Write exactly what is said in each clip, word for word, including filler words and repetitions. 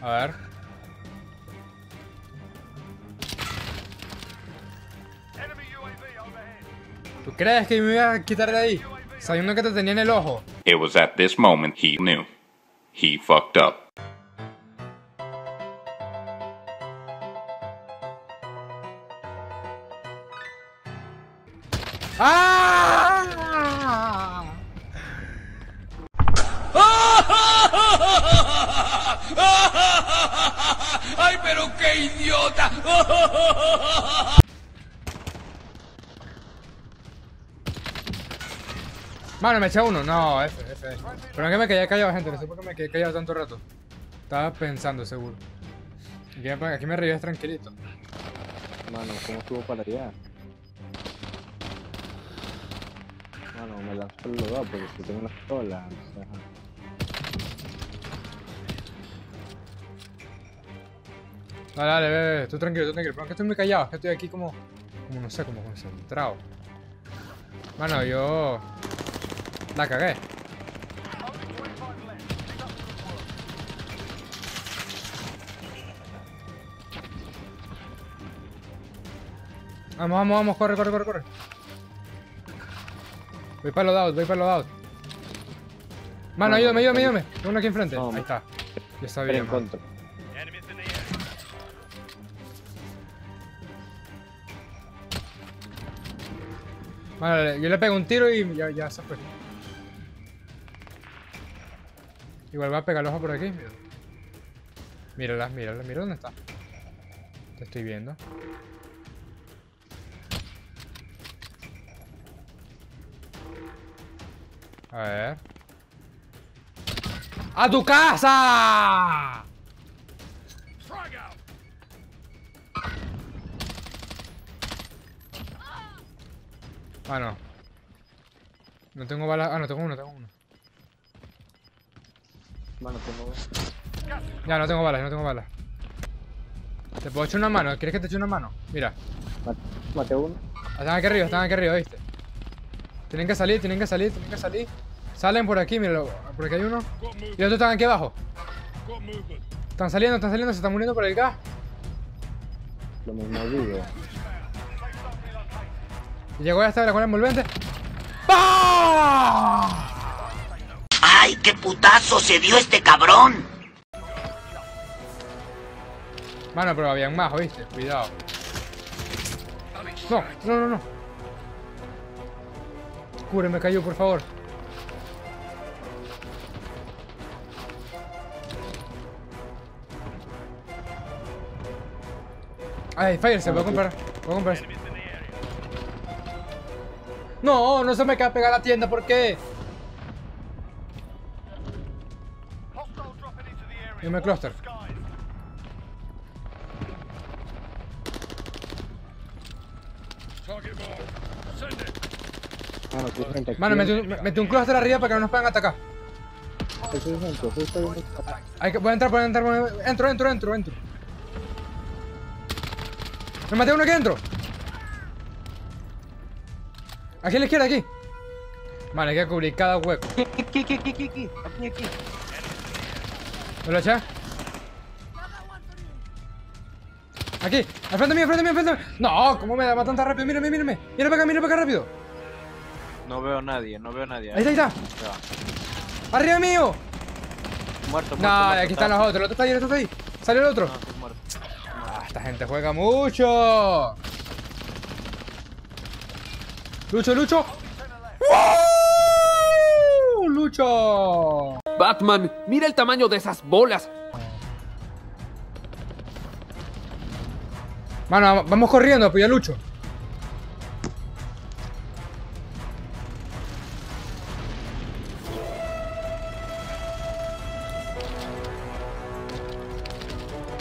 A ver. ¿Tú crees que me iba a quitar de ahí? Sabiendo que te tenía en el ojo. It was at this moment he knew. He fucked up. ¡Ah! ¡Ay, pero qué idiota! Mano, me eché uno. No, ese, ese. Pero que me quedé callado, gente. No sé por qué me quedé callado tanto rato. Estaba pensando, seguro. Aquí me reías tranquilito. Mano, ¿cómo estuvo para allá? Mano, me lanzó el lugar porque si tengo una pistola. No sé. Dale, dale, ve, ve, tú tranquilo, tú tranquilo. Pero es que estoy muy callado, es que estoy aquí como, como no sé, como concentrado. Mano, yo la cagué. Vamos, vamos, vamos, corre, corre, corre, corre. Voy para los dados, voy para los dados. Mano, ayúdame, ayúdame, ayúdame. Tengo uno aquí enfrente. No, ahí está. Ya está bien. Vale, yo le pego un tiro y ya, ya se fue. Igual va a pegar el ojo por aquí. Mírala, mírala, mira dónde está. Te estoy viendo. A ver. ¡A tu casa! Ah, no. No tengo balas. Ah, no, tengo uno, tengo uno. Mano, tengo. Ya, no tengo balas, no tengo balas. ¿Te puedo echar una mano? ¿Quieres que te eche una mano? Mira. Mate uno. Están aquí arriba, están aquí arriba, ¿viste? Tienen que salir, tienen que salir, tienen que salir. Salen por aquí, míralo. Por aquí hay uno. Y otros están aquí abajo. Están saliendo, están saliendo, se están muriendo por el gas. Lo mismo digo. Llegó hasta la cola envolvente. ¡Bah! ¡Ay, qué putazo se dio este cabrón! Mano, pero había un majo, ¿viste? Cuidado. No, no, no, no. Cúbreme, Caillou, por favor. Ay, Fire, se puede comprar. Puedo comprar. No, no se me queda pegar la tienda, ¿por qué? Yo me cluster. Mano, mete un, mete un cluster arriba para que no nos puedan atacar. Hay que, voy a entrar, voy a entrar, voy a entrar. Entro, entro, entro, entro. Me maté uno aquí dentro. Aquí a la izquierda, aquí. Vale, hay que cubrir cada hueco. Aquí, aquí, aquí, aquí, aquí, aquí. ¿Me lo echas? Aquí, al frente mío, al frente mío, al frente mío. No, ¿cómo me da tan rápido? Mírame, mírame. Mira para acá, mira para acá rápido. No veo a nadie, no veo a nadie. Ahí está, ahí está. No. ¡Arriba mío! Muerto, muerto. No, muerto, aquí están los otros. El otro está ahí, el otro está ahí. Salió el otro. No, estoy muerto. Ah, esta gente juega mucho. Lucho, Lucho. ¡Woo! Lucho. Batman, mira el tamaño de esas bolas. Mano, vamos corriendo a pillar a Lucho.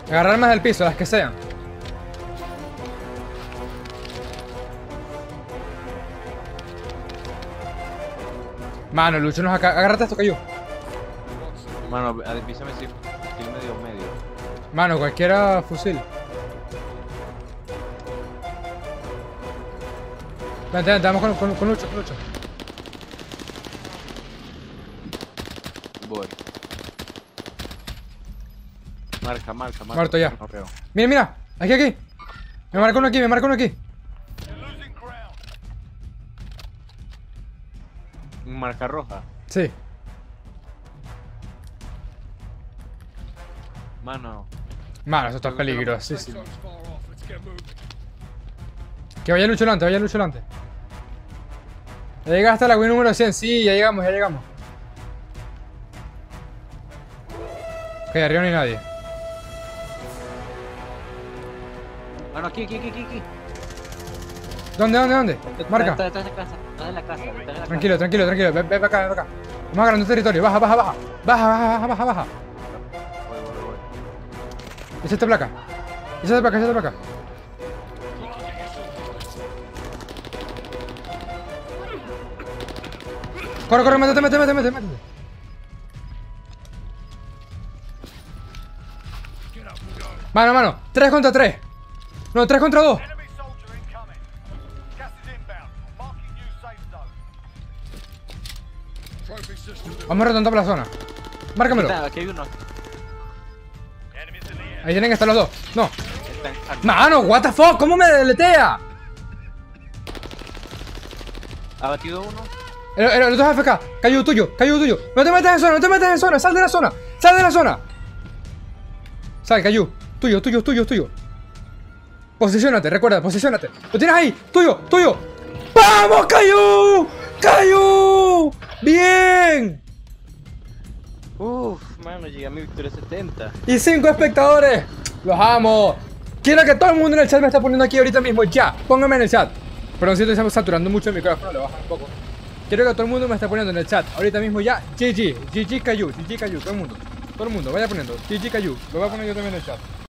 Agarrar más del piso, las que sean. Mano, Lucho nos acá. Agárrate esto, Caillou. Mano, al piso me sirve. Fusil medio medio. Mano, cualquiera fusil. Vente, vente, vamos con, con, con Lucho, con Lucho. Voy. Marca, marca, marca. Muerto ya. No, mira, mira. Aquí, aquí. Me marca uno aquí, me marca uno aquí. Marca roja. Sí. Mano. Mano, eso está peligrosísimo. Que vaya Lucho delante, vaya Lucho delante. Ya llegaste hasta la win número cien. Sí, ya llegamos, ya llegamos. Ok, arriba no hay nadie. Mano, aquí, aquí, aquí, aquí. ¿Dónde, dónde, dónde? Marca. Está detrás de la casa, detrás de la casa, detrás de la casa. Tranquilo, tranquilo, tranquilo. Ve, ve para acá, ve para acá. Vamos agarrando territorio. Baja, baja, baja. Baja, baja, baja, baja. Voy, voy, voy. Echa esta placa. Echa esta placa, echa esta placa. Corre, corre, métete, métete, métete, métete. Mano, mano. Tres contra tres. No, tres contra dos. Vamos rotando por la zona. Márcamelo. Aquí hay uno. Ahí tienen que estar los dos. No. Mano, what the fuck, ¿cómo me deletea? Abatido uno. El, el, el otro es A F K. Caillou tuyo, Caillou tuyo. No te metas en zona, no te metas en zona. Sal de la zona. Sal de la zona. Sal, Caillou. Tuyo, tuyo, tuyo, tuyo. Posiciónate, recuerda, posiciónate. Lo tienes ahí. Tuyo, tuyo. ¡Vamos, Caillou! ¡Caillou! ¡Bien! Uff, mano, llegué a mi victoria setenta. Y cinco espectadores. ¡Los amo! Quiero que todo el mundo en el chat me está poniendo aquí ahorita mismo. Ya, póngame en el chat. Perdón si estamos saturando mucho el micrófono, lo bajan un poco. Quiero que todo el mundo me está poniendo en el chat ahorita mismo ya. G G, G G Caillou, G G Caillou, todo el mundo. Todo el mundo, vaya poniendo. G G Caillou, lo voy a poner yo también en el chat.